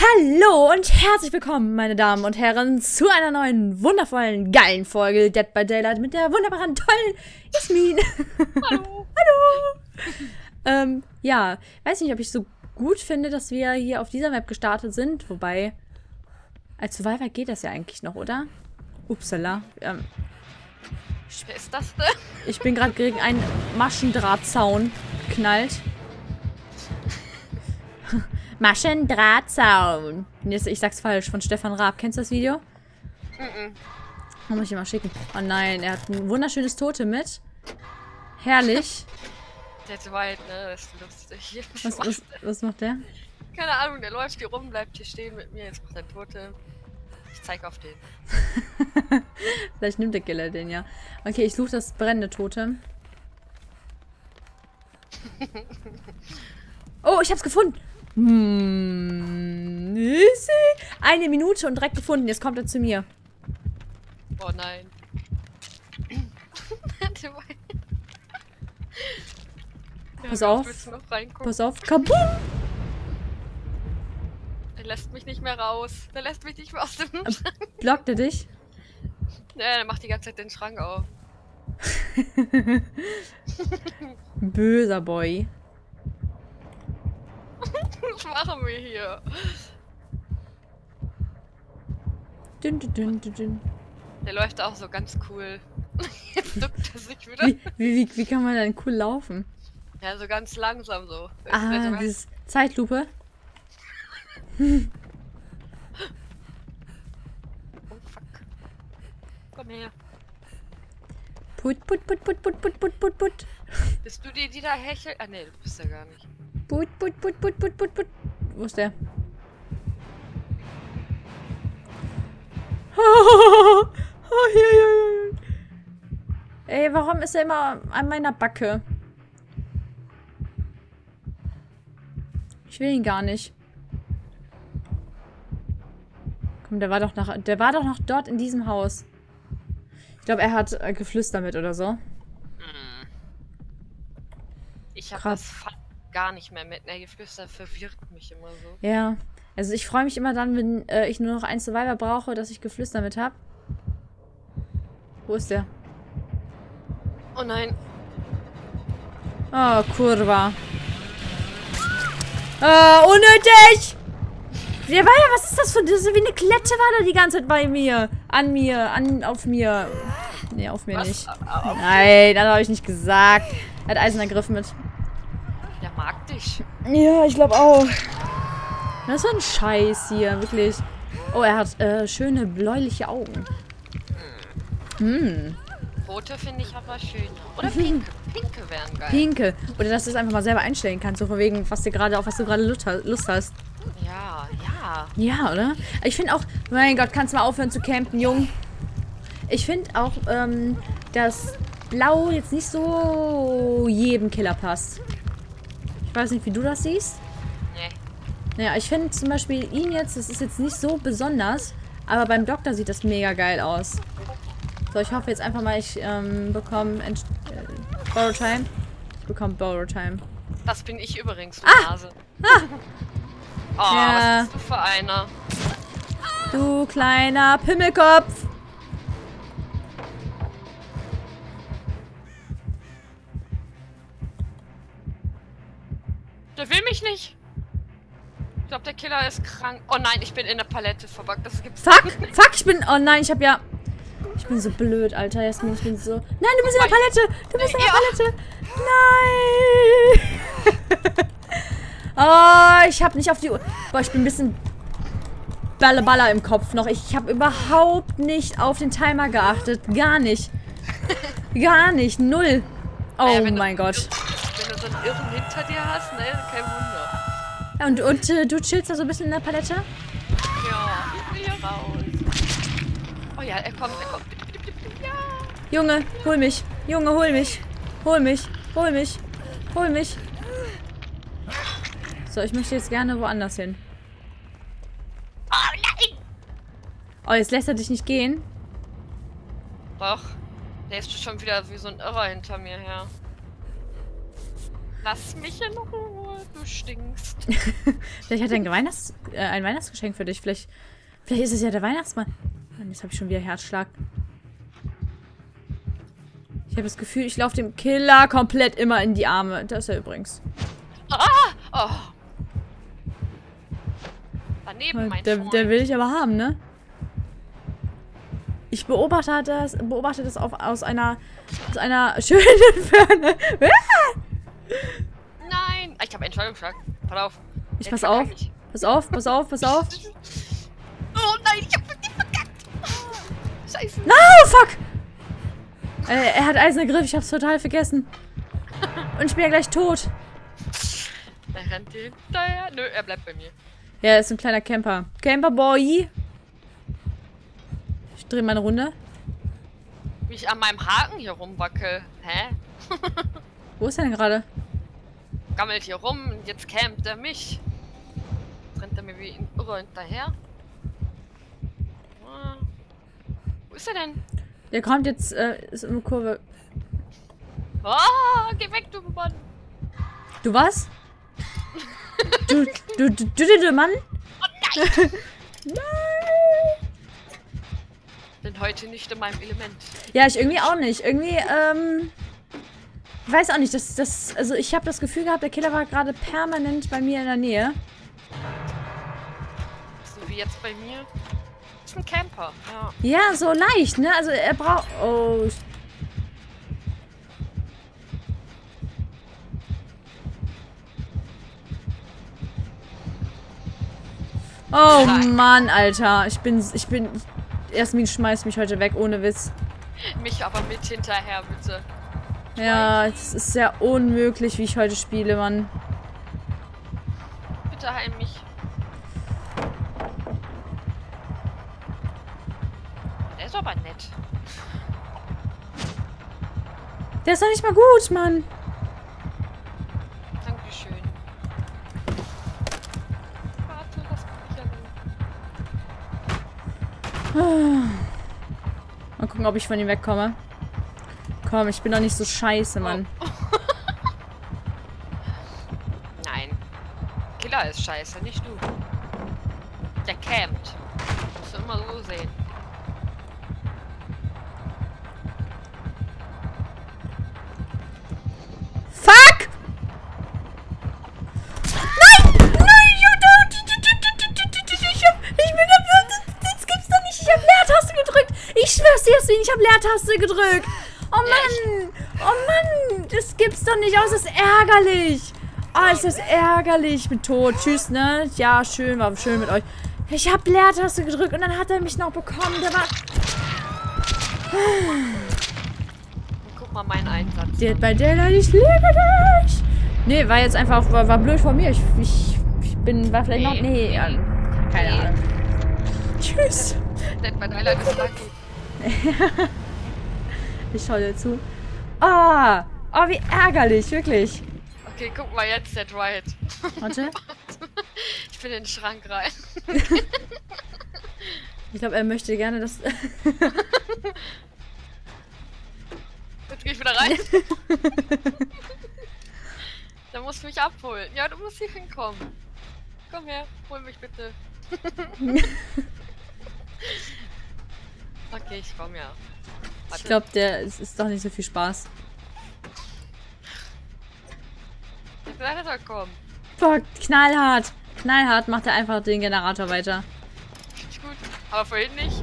Hallo und herzlich willkommen, meine Damen und Herren, zu einer neuen, wundervollen, geilen Folge Dead by Daylight mit der wunderbaren, tollen Ismin. Hallo. Hallo. Ja, weiß nicht, ob ich so gut finde, dass wir hier auf dieser Map gestartet sind, wobei, als Survivor geht das ja eigentlich noch, oder? Upsala. Wer ist das denn? Ich bin gerade gegen einen Maschendrahtzaun geknallt. Maschendrahtzaun. Ich sag's falsch, von Stefan Raab. Kennst du das Video? Mhm. Oh, muss ich mal schicken. Oh nein, er hat ein wunderschönes Totem mit. Herrlich. Der Dwight, ne? Das ist lustig. Was macht der? Keine Ahnung, der läuft hier rum, bleibt hier stehen mit mir. Jetzt macht er Tote. Ich zeig auf den. Vielleicht nimmt der Killer den, ja. Okay, ich suche das brennende Totem. Oh, ich hab's gefunden. Hm. Easy. 1 Minute und direkt gefunden. Jetzt kommt er zu mir. Oh nein. Pass auf. Pass auf. Kabum! Er lässt mich nicht mehr raus. Er lässt mich nicht mehr aus dem Schrank. Blockt er dich? Naja, er macht die ganze Zeit den Schrank auf. Böser Boy. Was machen wir hier? Dünn, dünn, dünn, dünn. Der läuft auch so ganz cool. Jetzt duckt er sich wieder. Wie kann man denn cool laufen? Ja, so ganz langsam so. Ah, diese Zeitlupe. Oh fuck. Komm her. Put, put, put, put, put, put, put, put, put. Bist du die da hechelt? Ah ne, du bist ja gar nicht. Put, put, put, put, put, put, put. Wo ist der? Ey, warum ist er immer an meiner Backe? Ich will ihn gar nicht. Komm, der war doch noch dort in diesem Haus. Ich glaube, er hat geflüstert mit oder so. Ich hab das gar nicht mehr mit. Ne, Geflüster verwirrt mich immer so. Ja, also ich freue mich immer dann, wenn ich nur noch einen Survivor brauche, dass ich Geflüster mit habe. Wo ist der? Oh nein. Oh, Kurva. Unnötig! Der war ja, was ist das für... Das ist wie eine Klette war da die ganze Zeit bei mir. An mir, auf mir. Ne, auf mir was? Nicht. Auf nein, das habe ich nicht gesagt. Er hat Eisen ergriffen mit. Der mag dich. Ja, ich glaube auch. Das ist ein Scheiß hier, wirklich. Oh, er hat schöne bläuliche Augen. Hm. Rote finde ich aber schön. Oder pinke. Pinke wären geil. Pinke. Oder dass du es einfach mal selber einstellen kannst, so von wegen, was dir gerade auf was du gerade Lust hast. Ja, ja. Ja, oder? Ich finde auch, mein Gott, kannst du mal aufhören zu campen, Jung. Ich finde auch, dass Blau jetzt nicht so jedem Killer passt. Ich weiß nicht, wie du das siehst. Nee. Naja, ich finde zum Beispiel ihn jetzt, das ist jetzt nicht so besonders, aber beim Doktor sieht das mega geil aus. So, ich hoffe jetzt einfach mal, ich bekomme Borrow Time. Ich bekomme Borrow Time. Das bin ich übrigens, Nase. Ah! Oh, ja. Was bist du für einer? Du kleiner Pimmelkopf! Der will mich nicht. Ich glaube, der Killer ist krank. Oh nein, ich bin in der Palette verbuggt. Das gibt's nicht. Fuck, ich bin... Oh nein, ich hab ja... Ich bin so blöd, Alter. Jasmin, ich bin so... Nein, du bist in der Palette. Du bist in der Palette. Nein. Oh, ich hab nicht auf die... Boah, ich bin ein bisschen... Baller im Kopf noch. Ich habe überhaupt nicht auf den Timer geachtet. Gar nicht. Gar nicht. Null. Oh mein Gott. Wenn du so einen Irren hinter dir hast, ne? Kein Wunder. Ja, und du chillst da so ein bisschen in der Palette? Ja, ich bin hier raus. Oh ja, er kommt. Ja. Junge, hol mich. Junge, hol mich. Hol mich. Hol mich. Hol mich. So, ich möchte jetzt gerne woanders hin. Oh nein! Oh, jetzt lässt er dich nicht gehen. Doch. Der ist schon wieder wie so ein Irrer hinter mir her. Lass mich in Ruhe. du stinkst. Vielleicht hat er ein Weihnachtsgeschenk für dich. Vielleicht ist es ja der Weihnachtsmann. Mann, jetzt habe ich schon wieder Herzschlag. Ich habe das Gefühl, ich laufe dem Killer komplett immer in die Arme. Das ist er übrigens. Ah! Oh. Daneben, mein Freund. Der will ich aber haben, ne? Ich beobachte das aus einer schönen Ferne. Nein! Ich habe einen Schlag geschlagen. Pass auf. Ich pass auf. Pass auf. Oh nein, ich hab den verkackt. Scheiße. No, fuck! Er hat eisernen Griff, ich hab's total vergessen. Und ich bin ja gleich tot. Er rennt dir hinterher. Nö, er bleibt bei mir. Ja, er ist ein kleiner Camper. Camperboy! Ich drehe mal eine Runde. Wie ich an meinem Haken hier rumwackel. Hä? Wo ist er denn gerade? Gammelt hier rum und jetzt campt er mich. Jetzt rennt er mir wie ein Irrer hinterher. Wo ist er denn? Der kommt jetzt, ist um eine Kurve. Oh, geh weg, du Mann! Du was? Du Mann! Oh nein! Nein! Bin heute nicht in meinem Element. Ja, ich irgendwie auch nicht. Irgendwie, weiß auch nicht, also ich habe das Gefühl gehabt, der Killer war gerade permanent bei mir in der Nähe. So wie jetzt bei mir. Das ist ein Camper, ja. Ja, so leicht, ne? Also er braucht... Oh. Oh Mann, Alter. Ich bin... Jasmin schmeißt mich heute weg, ohne Witz. Mich aber mit hinterher, bitte. Ja, es ist sehr unmöglich, wie ich heute spiele, Mann. Bitte heim mich. Der ist aber nett. Der ist doch nicht mal gut, Mann. Dankeschön. Warte, lass mich allein. Mal gucken, ob ich von ihm wegkomme. Komm, ich bin doch nicht so scheiße, Mann. Oh. Nein. Killer ist scheiße, nicht du. Der campt. Musst du immer so sehen. Fuck! Nein! Nein, ich bin da. Das gibt's doch nicht. Ich hab Leertaste gedrückt. Ich schwör's dir, Jasmin, ich hab Leertaste gedrückt. Oh Mann! Oh Mann! Das gibt's doch nicht aus, das ist ärgerlich! Oh, ist das ärgerlich! Ich bin tot. Tschüss, ne? Ja, schön, war schön mit euch. Ich hab Leertaste gedrückt und dann hat er mich noch bekommen. Der war. Guck mal meinen Einsatz. Dead by Daylight, ich liebe dich! Nee, war jetzt einfach. War blöd von mir. War vielleicht noch. Nee, keine Ahnung. Tschüss! Dead by Daylight ist lucky. Ich schaue dir zu. Ah! Oh, wie ärgerlich, wirklich. Okay, guck mal jetzt, der Dwight. Warte. Ich bin in den Schrank rein. Ich glaube, er möchte gerne, dass... Jetzt gehe ich wieder rein. Dann musst du mich abholen. Ja, du musst hier hinkommen. Komm her, hol mich bitte. Okay, ich komme ja. Warte. Ich glaube, es ist doch nicht so viel Spaß. Ich werde da kommen. Fuck, knallhart. Knallhart macht er einfach den Generator weiter. Ist gut, aber vorhin nicht.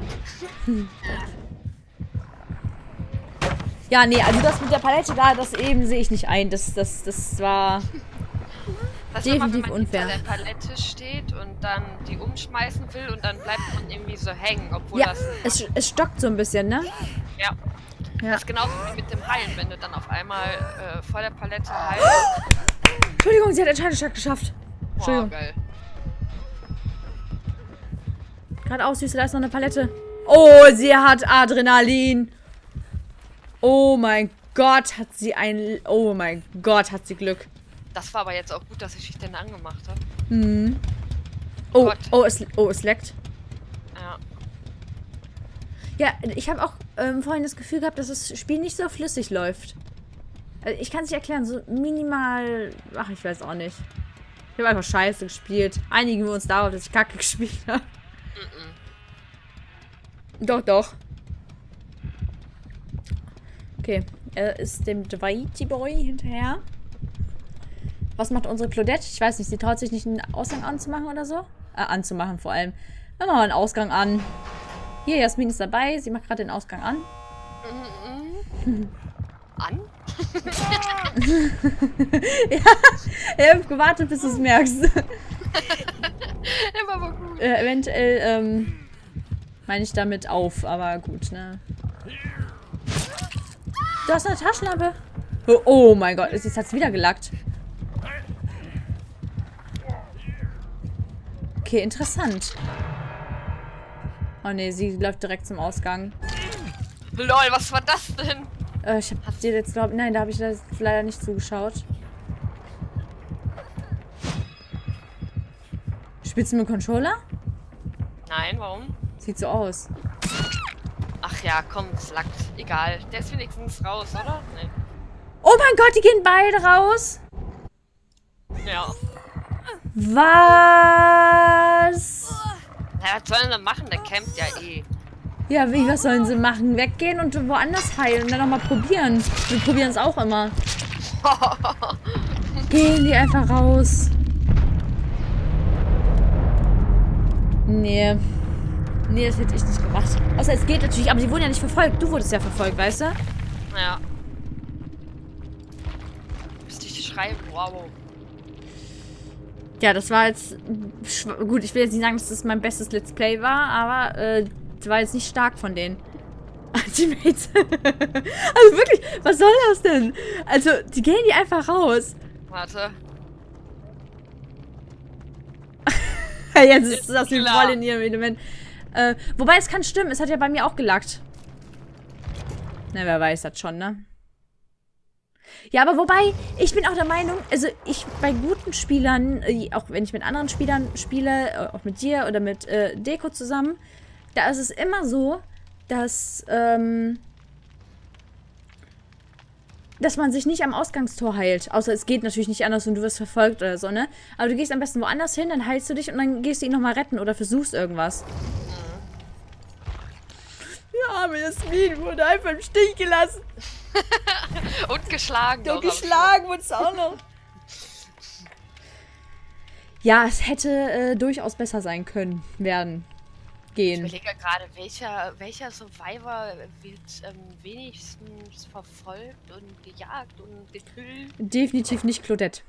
Ja, nee, also das mit der Palette da, das eben sehe ich nicht ein. Das war definitiv unfair. Wenn man hinter der Palette steht und dann die umschmeißen will und dann bleibt man irgendwie so hängen, obwohl ja, das... Ja, es stockt so ein bisschen, ne? Ja. Das ist genauso wie mit dem Heilen, wenn du dann auf einmal vor der Palette heilst. Oh! Entschuldigung, sie hat einen Schallschlag geschafft. Boah, geil. Geradeaus, Süße, da ist noch eine Palette. Oh, sie hat Adrenalin. Oh mein Gott, hat sie ein... Oh mein Gott, hat sie Glück. Das war aber jetzt auch gut, dass ich dich denn angemacht habe. Mhm. Oh, es leckt. Ja. Ja, ich habe auch vorhin das Gefühl gehabt, dass das Spiel nicht so flüssig läuft. Also ich kann es nicht erklären, so minimal... Ach, ich weiß auch nicht. Ich habe einfach scheiße gespielt. Einigen wir uns darauf, dass ich kacke gespielt habe. Doch, doch. Okay, er ist dem Dwighty Boy hinterher. Was macht unsere Claudette? Ich weiß nicht, sie traut sich nicht, einen Ausgang anzumachen oder so? Anzumachen vor allem. Dann machen wir einen Ausgang an. Hier, Jasmin ist dabei. Sie macht gerade den Ausgang an. An? Ja, ich hab gewartet, bis du es merkst. Immer war gut. Eventuell, meine ich damit auf, aber gut, ne? Du hast eine Taschenlampe. Oh, oh mein Gott, jetzt hat's wieder gelackt. Okay, interessant. Oh ne, sie läuft direkt zum Ausgang. Lol, was war das denn? Ich hab dir jetzt, glaube ich... Nein, da habe ich leider nicht zugeschaut. Spielst du mit Controller? Nein, warum? Sieht so aus. Ach ja, komm, es lackt. Egal. Der ist wenigstens raus, oder? Nee. Oh mein Gott, die gehen beide raus? Ja. Was? Na, was sollen sie machen? Der campt ja eh. Ja, wie, was sollen sie machen? Weggehen und woanders heilen und dann nochmal probieren. Wir probieren es auch immer. Gehen die einfach raus. Nee. Nee, das hätte ich nicht gemacht. Außer es geht natürlich, aber die wurden ja nicht verfolgt. Du wurdest ja verfolgt, weißt du? Ja. Bist du nicht schreiben? Wow. Ja, das war jetzt... Gut, ich will jetzt nicht sagen, dass das mein bestes Let's Play war, aber... war jetzt nicht stark von denen. Teammates. Also wirklich, was soll das denn? Also, die gehen die einfach raus. Warte. Jetzt ist das hier voll in ihrem Element. Wobei, es kann stimmen. Es hat ja bei mir auch gelackt. Na, wer weiß das schon, ne? Ja, aber wobei, ich bin auch der Meinung, also ich bei guten Spielern, auch wenn ich mit anderen Spielern spiele, auch mit dir oder mit Deko zusammen, da ist es immer so, dass man sich nicht am Ausgangstor heilt. Außer es geht natürlich nicht anders und du wirst verfolgt oder so, ne? Aber du gehst am besten woanders hin, dann heilst du dich und dann gehst du ihn nochmal retten oder versuchst irgendwas. Ja, aber Jasmin wurde einfach im Stich gelassen. Und geschlagen. Und geschlagen wurde es auch noch. Ja, es hätte durchaus besser sein können, werden. Gehen. Ich überlege gerade, welcher Survivor wird wenigstens verfolgt und gejagt und gekillt? Definitiv nicht Claudette.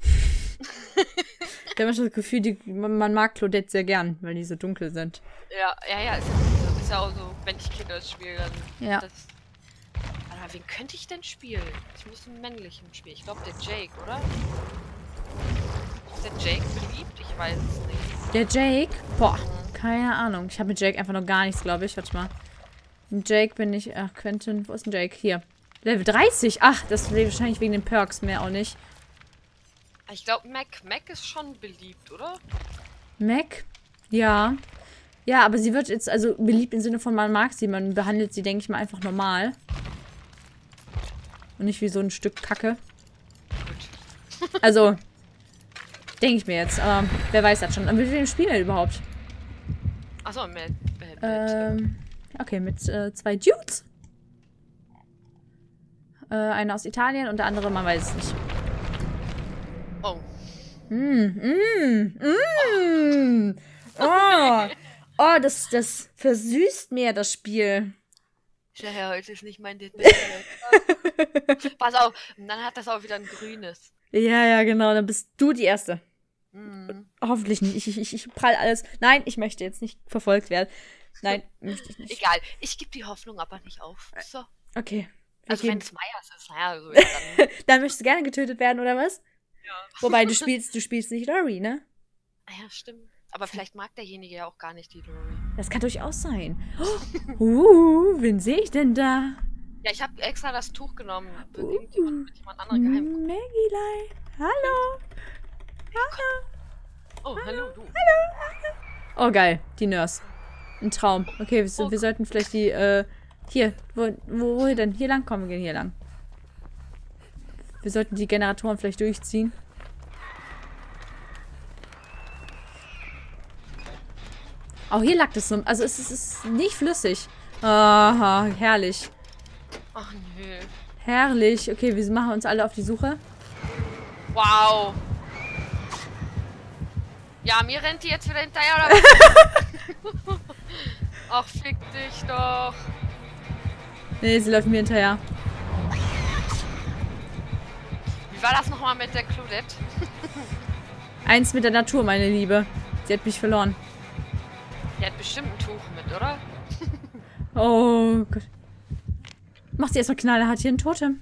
Ich habe schon das Gefühl, man mag Claudette sehr gern, weil die so dunkel sind. Ja, ja, ja. Ist ja auch so, wenn ich Kinder spiele, dann... Ja. Aber wen könnte ich denn spielen? Ich muss einen männlichen spielen. Ich glaube, der Jake, oder? Ist der Jake beliebt? Ich weiß es nicht. Der Jake? Boah. Keine Ahnung. Ich habe mit Jake einfach noch gar nichts, glaube ich. Warte mal. Mit Jake bin ich... Ach, Quentin. Wo ist denn Jake? Hier. Level 30. Ach, das ist wahrscheinlich wegen den Perks. Mehr auch nicht. Ich glaube, Mac ist schon beliebt, oder? Mac? Ja. Ja, aber sie wird jetzt... Also beliebt im Sinne von, man mag sie. Man behandelt sie, denke ich mal, einfach normal. Und nicht wie so ein Stück Kacke. Gut. Also, denke ich mir jetzt. Aber wer weiß das schon. Und mit wem spielen wir überhaupt? Achso, okay, mit zwei Dudes. Einer aus Italien und der andere, man weiß es nicht. Oh. Oh. Oh, das versüßt mir das Spiel. Ja, heute ist nicht mein Detail. Pass auf, dann hat das auch wieder ein grünes. Ja, ja, genau, dann bist du die Erste. Hoffentlich nicht. Ich prall alles. Nein, ich möchte jetzt nicht verfolgt werden. Nein, möchte ich nicht. Egal. Ich gebe die Hoffnung aber nicht auf. So. Okay. Also wenn es Myers ist, naja. So dann, dann möchtest du gerne getötet werden, oder was? Ja. Wobei, du spielst nicht Laurie, ne? Ja, stimmt. Aber vielleicht mag derjenige ja auch gar nicht die Laurie. Das kann durchaus sein. Wen sehe ich denn da? Ja, ich habe extra das Tuch genommen. Mit jemand anderem geheim. Megilei. Hallo. Oh, hallo, du. Hallo. Oh, geil. Die Nurse. Ein Traum. Okay, wir sollten vielleicht die, hier, wo denn? Hier lang? Komm, wir gehen hier lang. Wir sollten die Generatoren vielleicht durchziehen. Auch hier lag das so. Also es ist nicht flüssig. Aha, herrlich. Ach nö. Herrlich. Okay, wir machen uns alle auf die Suche. Wow. Ja, mir rennt die jetzt wieder hinterher, oder was? Ach, fick dich doch. Nee, sie läuft mir hinterher. Wie war das nochmal mit der Claudette? Eins mit der Natur, meine Liebe. Sie hat mich verloren. Die hat bestimmt ein Tuch mit, oder? Oh Gott. Mach sie erstmal knallhart hier ein Totem.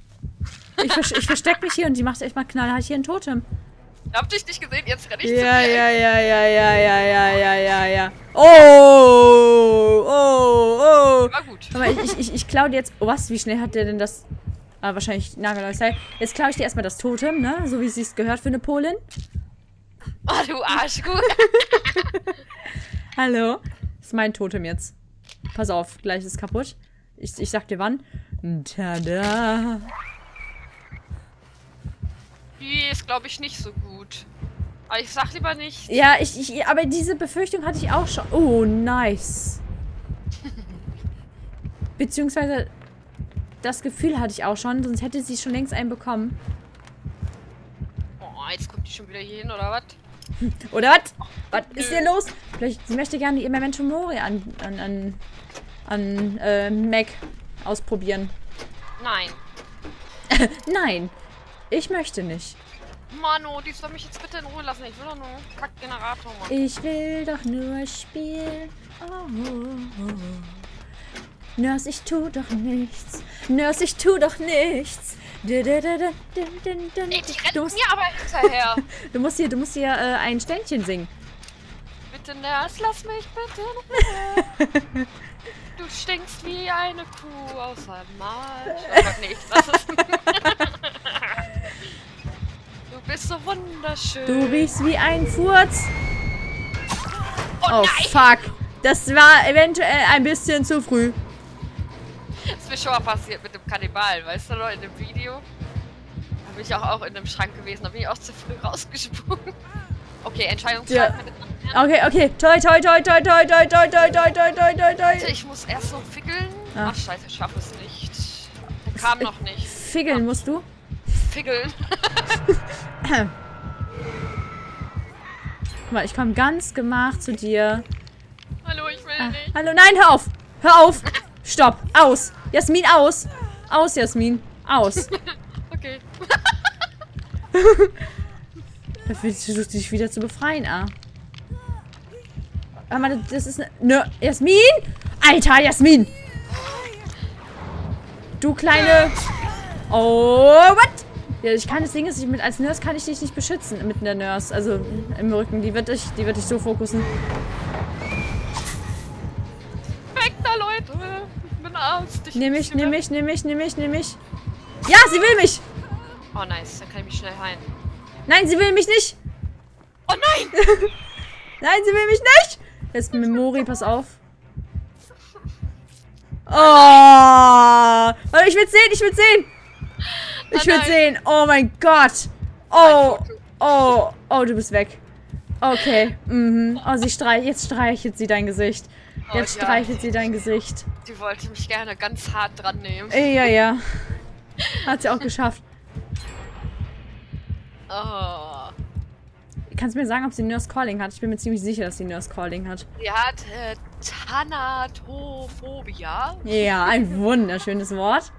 Ich versteck mich hier und die macht erstmal knallhart hier ein Totem. Hab dich nicht gesehen, jetzt renn ich zu dir. Ja. Oh. War gut. Aber ich klau dir jetzt... Oh, was? Wie schnell hat der denn das... Ah, wahrscheinlich Nagelneustyle. Jetzt klau ich dir erstmal das Totem, ne? So wie es sich gehört für eine Polin. Oh, du Arschkuh. Hallo. Das ist mein Totem jetzt. Pass auf, gleich ist es kaputt. Ich sag dir wann. Tada. Die ist, glaube ich, nicht so gut. Aber ich sag lieber nicht. Ja, aber diese Befürchtung hatte ich auch schon. Oh, nice. Beziehungsweise, das Gefühl hatte ich auch schon, sonst hätte sie schon längst einen bekommen. Oh, jetzt kommt die schon wieder hier hin, oder was? Oder was? Was ist hier los? Vielleicht, sie möchte gerne ihr Memento Mori an Mac ausprobieren. Nein. Nein. Ich möchte nicht. Manu, die soll mich jetzt bitte in Ruhe lassen. Ich will doch nur Kackgenerator machen. Ich will doch nur spielen. Oh. Nurse, ich tu doch nichts. Nurse, ich tu doch nichts. Ey, die rennt mir aber hinterher. Du musst hier ein Ständchen singen. Bitte, Nurse, lass mich bitte in Ruhe. Du stinkst wie eine Kuh aus einem Marsch. Oh Gott, nichts. Das ist... Du bist so wunderschön. Du riechst wie ein Furz. Oh fuck. Das war eventuell ein bisschen zu früh. Das ist mir schon mal passiert mit dem Kannibalen, weißt du noch, in dem Video. Da bin ich auch in dem Schrank gewesen, da bin ich auch zu früh rausgesprungen. Okay, Entscheidungszeit. Ja. Okay. Toi. Ich muss erst noch fickeln. Ach scheiße, ich schaffe es nicht. Der kam noch nicht. Fickeln musst du? Fickeln. Guck mal, ich komme ganz gemacht zu dir. Hallo, ich will nicht. Hallo, nein, hör auf. Hör auf. Stopp. Aus. Jasmin, aus. Aus, Jasmin. Aus. Okay. Da versuchst du dich wieder zu befreien, ah. Aber das ist eine... Nö, Jasmin? Alter, Jasmin! Du kleine... Oh, what? Ja, das Ding ist, als Nurse kann ich dich nicht beschützen, mitten der Nurse, also im Rücken. Die wird dich so fokussen. Weg da, Leute! Ich bin Arzt. Nimm mich. Ja, sie will mich! Oh, nice. Dann kann ich mich schnell heilen. Nein, sie will mich nicht! Oh, nein! Nein, sie will mich nicht! Jetzt Memori, pass auf. Oh! Ich will sehen! Ich will sehen. Oh mein Gott. Oh, du bist weg. Okay. Mhm. Oh, jetzt streichelt sie dein Gesicht. Jetzt streichelt sie dein Gesicht. Sie wollte mich gerne ganz hart dran nehmen. Ja. Hat sie auch geschafft. Oh. Kannst du mir sagen, ob sie Nurse Calling hat? Ich bin mir ziemlich sicher, dass sie Nurse Calling hat. Sie hat Thanatophobie. Ja, ein wunderschönes Wort.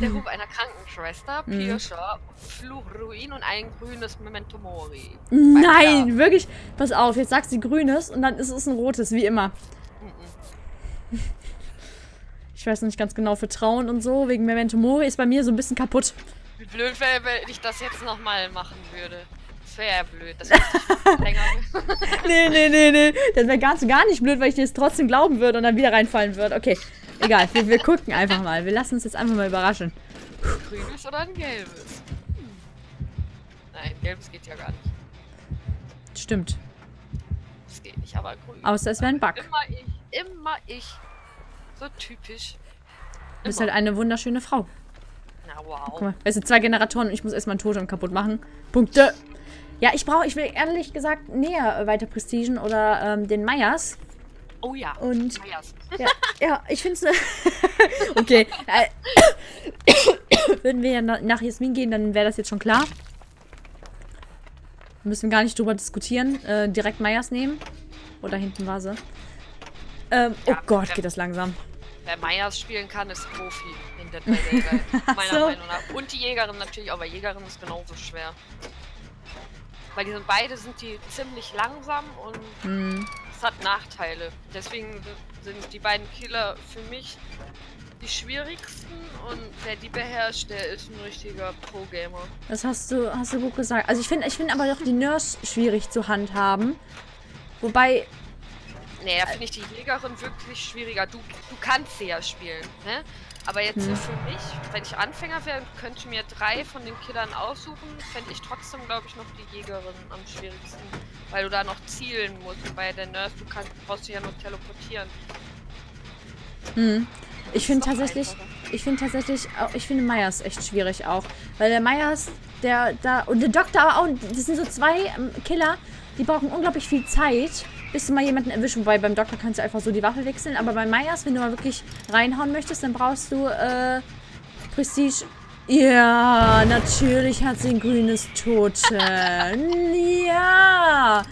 Der Ruf einer Krankenschwester, Pirscher, Fluchruin und ein grünes Memento Mori. Nein, ja. Wirklich? Pass auf, jetzt sagst du grünes und dann ist es ein rotes, wie immer. Mm-mm. Ich weiß nicht ganz genau, Vertrauen und so, wegen Memento Mori ist bei mir so ein bisschen kaputt. Wie blöd wäre, wenn ich das jetzt nochmal machen würde. Das wäre ja blöd, das wäre länger. Nee. Das wäre gar nicht blöd, weil ich dir es trotzdem glauben würde und dann wieder reinfallen würde. Okay. Egal, wir gucken einfach mal. Wir lassen uns jetzt einfach mal überraschen. Ein grünes oder ein gelbes? Nein, gelbes geht ja gar nicht. Stimmt. Das geht nicht, aber grün. Außer es wäre ein Bug. Immer ich. So typisch. Du bist halt eine wunderschöne Frau. Na wow. Guck mal, es sind 2 Generatoren und ich muss erstmal ein Totem kaputt machen. Punkte. Ja, ich will ehrlich gesagt näher weiter prestigen oder den Myers. Oh ja. Und Myers. Ja, ja, ich finde es... okay. Würden wir ja nach Jasmin gehen, dann wäre das jetzt schon klar. Müssen wir gar nicht drüber diskutieren. Direkt Myers nehmen. Oh, da hinten war sie. Ja, oh Gott, geht das langsam. Wer Myers spielen kann, ist Profi in Dead by Daylight. Meiner Meinung nach. Und die Jägerin natürlich, aber Jägerin ist genauso schwer. Weil die sind, beide sind die ziemlich langsam und es hat Nachteile. Deswegen sind die beiden Killer für mich die schwierigsten und wer die beherrscht, der ist ein richtiger Pro-Gamer. Das hast du gut gesagt. Also ich finde aber doch die Nurse schwierig zu handhaben. Wobei... Nee, da finde ich die Jägerin wirklich schwieriger. Du kannst sie ja spielen, ne? Aber jetzt für mich, wenn ich Anfänger wäre, könnte ich mir 3 von den Killern aussuchen, fände ich trotzdem, glaube ich, noch die Jägerin am schwierigsten. Weil du da noch zielen musst. Bei der Nurse, brauchst du ja nur teleportieren. Hm. Ich finde Myers echt schwierig auch. Weil der Myers, und der Doktor aber auch, das sind so 2 Killer, die brauchen unglaublich viel Zeit, bis du mal jemanden erwischen. Wobei beim Doktor kannst du einfach so die Waffe wechseln. Aber bei Myers, wenn du mal wirklich reinhauen möchtest, dann brauchst du Prestige. Ja, natürlich hat sie ein grünes Totem. Ja,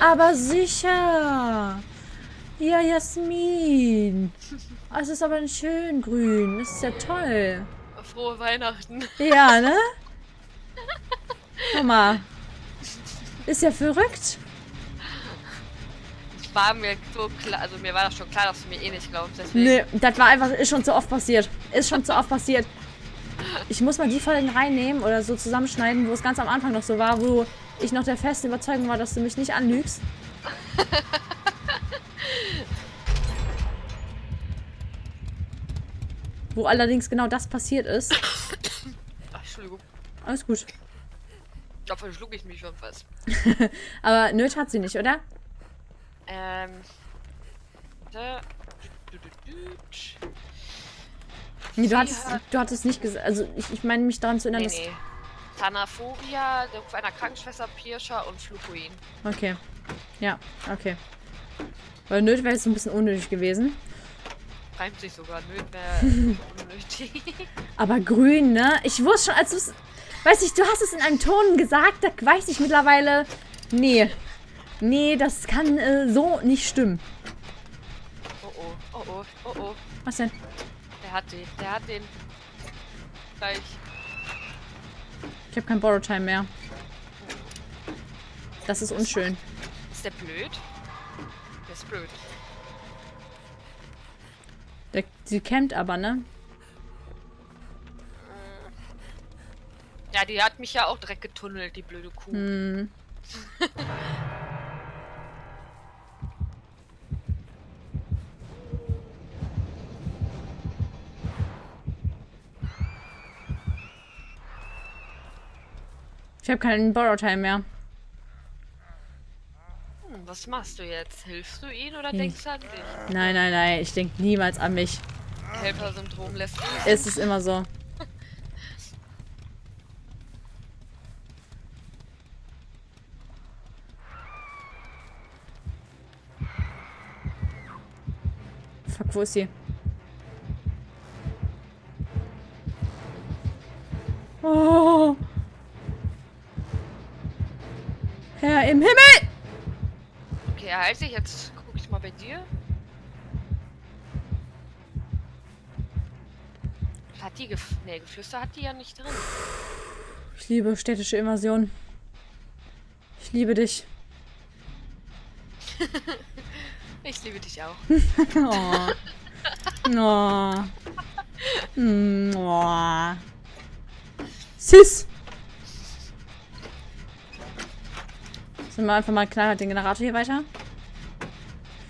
aber sicher. Ja, Jasmin. Oh, es ist aber ein schön grün. Das ist ja toll. Frohe Weihnachten. Ja, ne? Guck mal. Ist ja verrückt. War mir so klar, also mir war das schon klar, dass du mir eh nicht glaubst. Deswegen. Nö, das war einfach, ist schon zu oft passiert. Ist schon zu oft passiert. Ich muss mal die Folgen reinnehmen oder so zusammenschneiden, wo es ganz am Anfang noch so war, wo ich noch der festen Überzeugung war, dass du mich nicht anlügst. Wo allerdings genau das passiert ist. Ach, Entschuldigung. Alles gut. Da verschlug ich mich schon fast. Aber Nöt hat sie nicht, oder? Nee, du hattest nicht gesagt. Also, ich meine mich daran zu erinnern, dass... Nee. Thanatophobie, der Ruf einer Krankenschwester, Pirscher und Flukuin. Okay. Ja, okay. Weil Nöt wäre jetzt ein bisschen unnötig gewesen. Reimt sich sogar. Nöt wäre unnötig. Aber grün, ne? Ich wusste schon, als du es... Weiß ich, du hast es in einem Ton gesagt, da weiß ich mittlerweile... Nee. Nee, das kann so nicht stimmen. Oh oh, oh oh, oh oh. Was denn? Der hat den. Gleich. Ich habe kein Borrow Time mehr. Das ist unschön. Ist der blöd? Der ist blöd. Sie campt aber, ne? Ja, die hat mich ja auch direkt getunnelt, die blöde Kuh. Mm. Ich habe keinen Borrow-Time mehr. Was machst du jetzt? Hilfst du ihn oder denkst du an dich? Nein, nein, nein. Ich denke niemals an mich. Helfer-Syndrom lässt mich. Es ist immer so. Fuck, wo ist sie? Oh! Herr im Himmel! Okay, halt dich, jetzt guck ich mal bei dir. Hat die Geflüster hat die ja nicht drin. Ich liebe städtische Invasion. Ich liebe dich. Ich liebe dich auch. Oh. Oh. Oh. Sis! Sollen wir einfach mal knallhart den Generator hier weiter?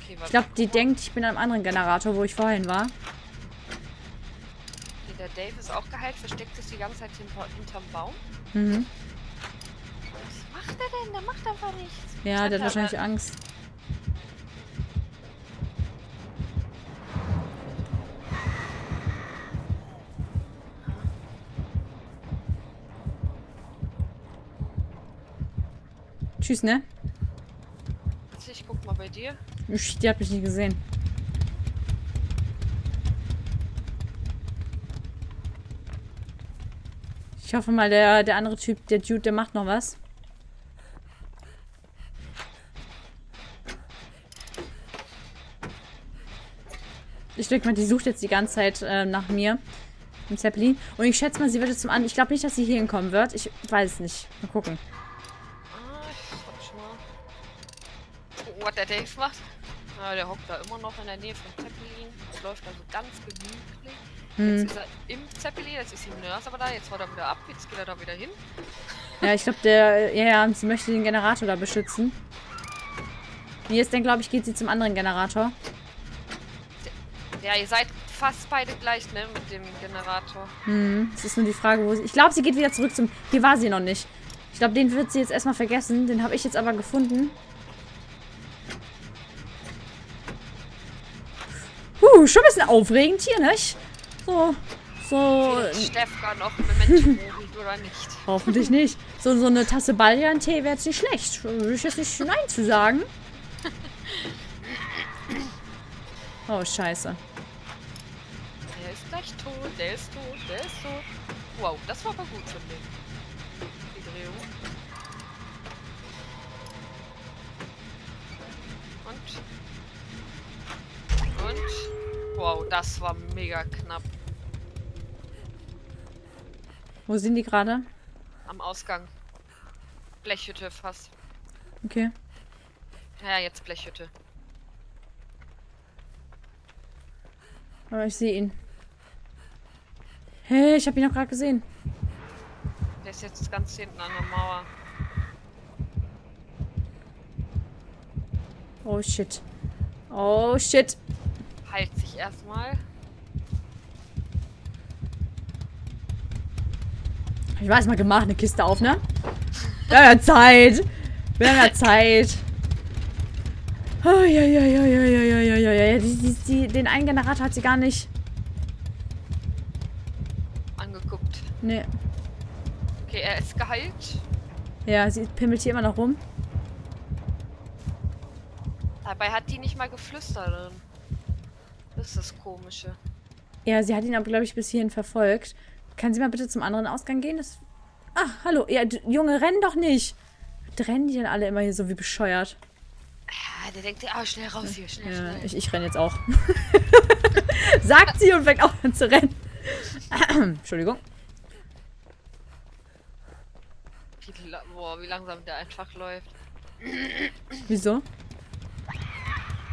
Okay, ich glaube, die denkt, ich bin am anderen Generator, wo ich vorhin war. Okay, der Dave ist auch geheilt, versteckt sich die ganze Zeit hinterm Baum. Mhm. Was macht er denn? Der macht einfach nichts. Ja, der hat wahrscheinlich Angst. Tschüss, ne? Ich guck mal bei dir. Die hat mich nicht gesehen. Ich hoffe mal, der andere Typ, der Dude, der macht noch was. Ich denke mal, die sucht jetzt die ganze Zeit nach mir. Im Zeppelin. Und ich schätze mal, sie wird jetzt zum anderen. Ich glaube nicht, dass sie hier hinkommen wird. Ich weiß es nicht. Mal gucken. Was der Dave macht? Ja, der hockt da immer noch in der Nähe vom Zeppelin. Das läuft also ganz gemütlich. Hm. Jetzt ist er im Zeppelin, jetzt ist die Nurse aber da, jetzt haut er wieder ab, jetzt geht er da wieder hin. Ja, ich glaube, sie möchte den Generator da beschützen. Jetzt dann, glaube ich, geht sie zum anderen Generator. Ja, ihr seid fast beide gleich, ne, mit dem Generator. Hm, es ist nur die Frage, wo sie... Ich glaube, sie geht wieder zurück zum... Hier war sie noch nicht. Ich glaube, den wird sie jetzt erstmal vergessen. Den habe ich jetzt aber gefunden. Schon ein bisschen aufregend hier, nicht? So... Stefka noch Memento Mori oder nicht? Hoffentlich nicht. So eine Tasse Baldrian-Tee wäre jetzt nicht schlecht. Würde ich jetzt nicht nein zu sagen. Oh, scheiße. Der ist gleich tot, der ist tot, der ist tot. Wow, das war aber gut von dem. Die Drehung. Und... Wow, das war mega knapp. Wo sind die gerade? Am Ausgang. Blechhütte fast. Okay. Ja, jetzt Blechhütte. Aber ich sehe ihn. Hey, ich habe ihn doch gerade gesehen. Der ist jetzt ganz hinten an der Mauer. Oh shit. Oh shit. Heilt sich erstmal. Ich weiß mal gemacht, eine Kiste auf, ne? Wir haben ja Zeit. Wir haben ja Zeit. Oh, ja. Den einen Generator hat sie gar nicht angeguckt. Nee. Okay, er ist geheilt. Ja, sie pimmelt hier immer noch rum. Dabei hat die nicht mal geflüstert. Das ist das Komische. Ja, sie hat ihn aber, glaube ich, bis hierhin verfolgt. Kann sie mal bitte zum anderen Ausgang gehen? Das... Ach, hallo. Ja, Junge, renn doch nicht. Was rennen die denn alle immer hier so wie bescheuert? Ja, der denkt, ah, schnell raus hier, schnell. Ich renne jetzt auch. Sagt sie und fängt auch an zu rennen. Entschuldigung. Boah, wie langsam der einfach läuft. Wieso?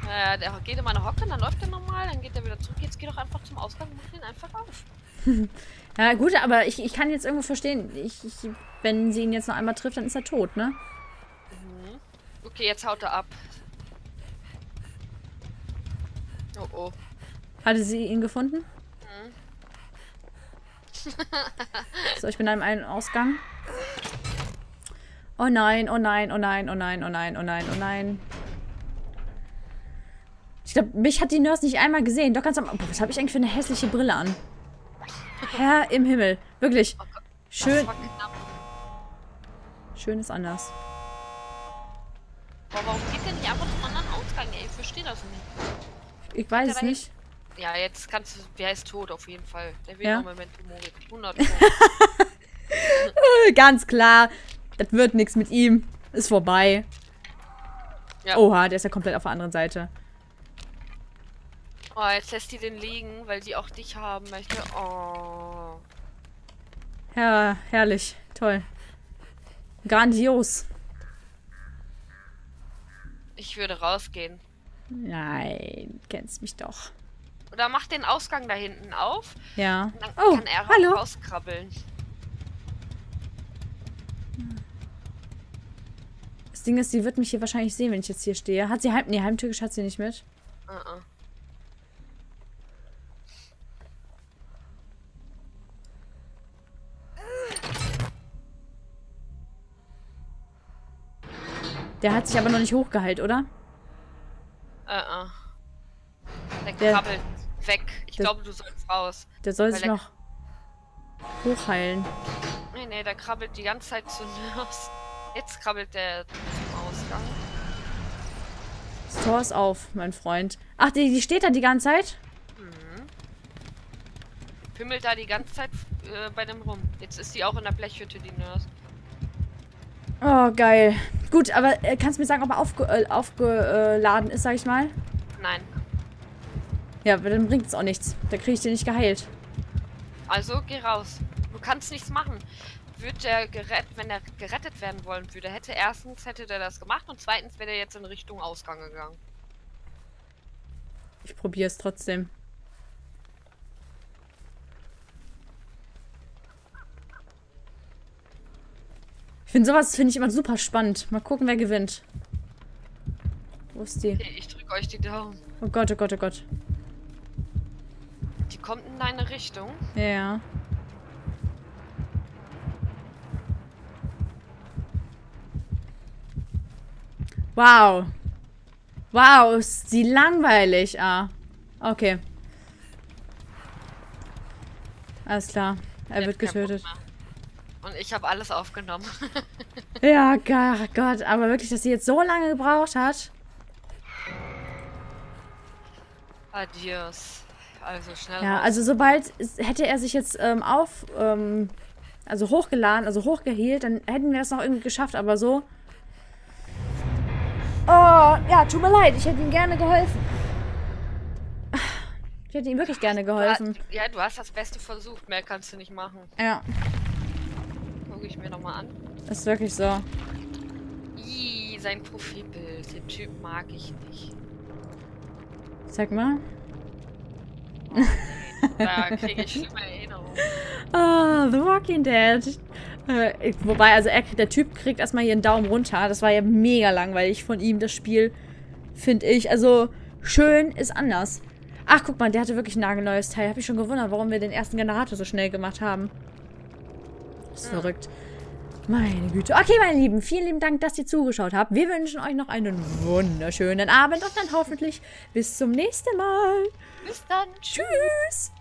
Der geht immer eine Hocke, dann läuft er nochmal, dann geht er wieder zurück. Jetzt geh doch einfach zum Ausgang und mach ihn einfach auf. Ja gut, aber ich kann jetzt irgendwo verstehen, wenn sie ihn jetzt noch einmal trifft, dann ist er tot, ne? Mhm. Okay, jetzt haut er ab. Oh oh. Hatte sie ihn gefunden? Mhm. So, ich bin an einem Ausgang. Oh nein, oh nein, oh nein, oh nein, oh nein, oh nein, oh nein. Ich glaube, mich hat die Nurse nicht einmal gesehen. Doch ganz am... Boah, was habe ich eigentlich für eine hässliche Brille an? Herr im Himmel. Wirklich. Oh Gott, schön. Schön ist anders. Boah, warum geht denn nicht einfach zum anderen Ausgang? Ey, ich verstehe das nicht. Ich weiß es nicht. Ja, jetzt kannst du... Der ist tot auf jeden Fall. Der will noch Memento Mori. 100 Euro. Ganz klar. Das wird nichts mit ihm. Ist vorbei. Ja. Oha, der ist ja komplett auf der anderen Seite. Oh, jetzt lässt die den liegen, weil die auch dich haben möchte. Oh. Ja, herrlich. Toll. Grandios. Ich würde rausgehen. Nein, kennst mich doch. Oder mach den Ausgang da hinten auf. Ja. Und dann kann er rauskrabbeln. Das Ding ist, sie wird mich hier wahrscheinlich sehen, wenn ich jetzt hier stehe. Hat sie Heimtückisch hat sie nicht mit? Der hat sich aber noch nicht hochgeheilt, oder? Der krabbelt weg. Ich glaube, du sollst raus. Der soll sich noch hochheilen. Nee, der krabbelt die ganze Zeit zu Nurse. Jetzt krabbelt der zum Ausgang. Das Tor ist auf, mein Freund. Ach, die steht da die ganze Zeit? Mhm. Die pimmelt da die ganze Zeit bei dem rum. Jetzt ist sie auch in der Blechhütte, die Nurse. Oh, geil. Gut, aber kannst du mir sagen, ob er aufgeladen ist, sag ich mal? Nein. Ja, aber dann bringt es auch nichts. Da kriege ich den nicht geheilt. Also, geh raus. Du kannst nichts machen. Wenn er gerettet werden wollen würde, erstens hätte der das gemacht und zweitens wäre er jetzt in Richtung Ausgang gegangen. Ich probiere es trotzdem. Ich finde sowas immer super spannend. Mal gucken, wer gewinnt. Wo ist die? Okay, ich drücke euch die Daumen. Oh Gott, oh Gott, oh Gott. Die kommt in deine Richtung. Ja. Wow. Wow, ist sie langweilig. Ah, okay. Alles klar. Er wird getötet. Und ich habe alles aufgenommen. Ja, Gott. Aber wirklich, dass sie jetzt so lange gebraucht hat. Adios. Also schnell. Ja, also sobald hätte er sich jetzt hochgehielt, dann hätten wir das noch irgendwie geschafft. Aber so... Oh, ja, tut mir leid, ich hätte ihm gerne geholfen. Ich hätte ihm wirklich gerne geholfen. Ja, du hast das Beste versucht, mehr kannst du nicht machen. Ja. Guck ich mir nochmal an. Das ist wirklich so. Ih, sein Profilbild, den Typ mag ich nicht. Sag mal. Oh, nee. Da kriege ich schlimme Erinnerungen. Oh, The Walking Dead. Wobei, also der Typ kriegt erstmal hier einen Daumen runter. Das war ja mega langweilig von ihm, das Spiel, finde ich. Also, schön ist anders. Ach, guck mal, der hatte wirklich ein nagelneues Teil. Hab ich schon gewundert, warum wir den ersten Generator so schnell gemacht haben. Das ist verrückt. Meine Güte. Okay, meine Lieben, vielen lieben Dank, dass ihr zugeschaut habt. Wir wünschen euch noch einen wunderschönen Abend und dann hoffentlich bis zum nächsten Mal. Bis dann. Tschüss.